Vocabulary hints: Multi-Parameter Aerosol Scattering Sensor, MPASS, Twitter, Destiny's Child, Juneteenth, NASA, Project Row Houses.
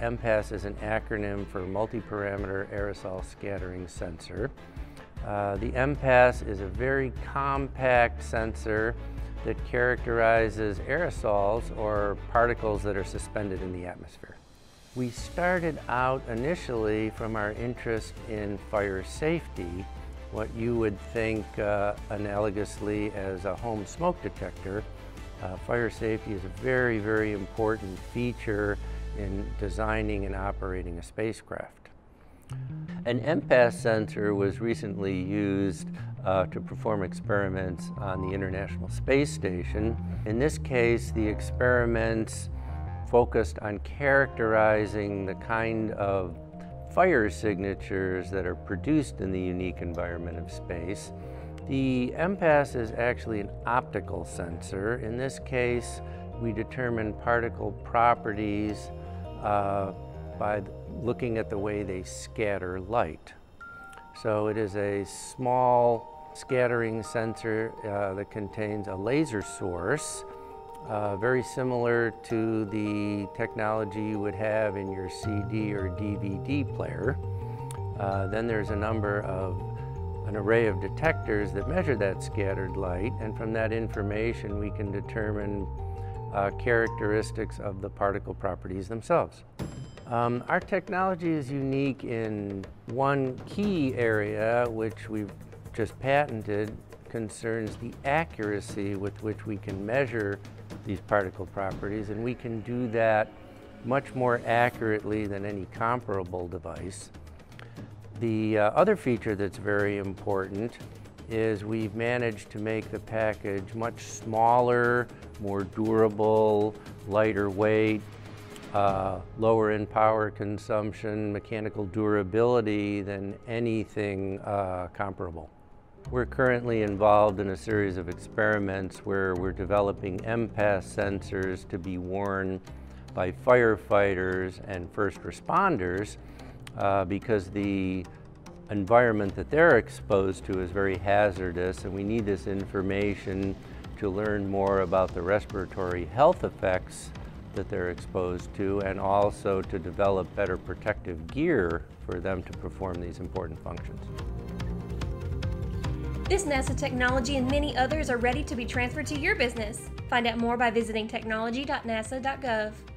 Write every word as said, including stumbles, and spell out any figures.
M PASS is an acronym for Multi-Parameter Aerosol Scattering Sensor. Uh, the M PASS is a very compact sensor that characterizes aerosols, or particles that are suspended in the atmosphere. We started out initially from our interest in fire safety, what you would think uh, analogously as a home smoke detector. Uh, fire safety is a very, very important feature in designing and operating a spacecraft. An M PASS sensor was recently used uh, to perform experiments on the International Space Station. In this case, the experiments focused on characterizing the kind of fire signatures that are produced in the unique environment of space. The M PASS is actually an optical sensor. In this case, we determine particle properties uh, by looking at the way they scatter light. So it is a small scattering sensor uh, that contains a laser source, uh, very similar to the technology you would have in your C D or D V D player. Uh, then there's a number of an array of detectors that measure that scattered light, and from that information we can determine Uh, characteristics of the particle properties themselves. Um, our technology is unique in one key area, which we've just patented, concerns the accuracy with which we can measure these particle properties, and we can do that much more accurately than any comparable device. The uh, other feature that's very important is we've managed to make the package much smaller, more durable, lighter weight, uh, lower in power consumption, mechanical durability than anything uh, comparable. We're currently involved in a series of experiments where we're developing M PASS sensors to be worn by firefighters and first responders uh, because the environment that they're exposed to is very hazardous, and we need this information to learn more about the respiratory health effects that they're exposed to, and also to develop better protective gear for them to perform these important functions. This NASA technology and many others are ready to be transferred to your business. Find out more by visiting technology dot nasa dot gov.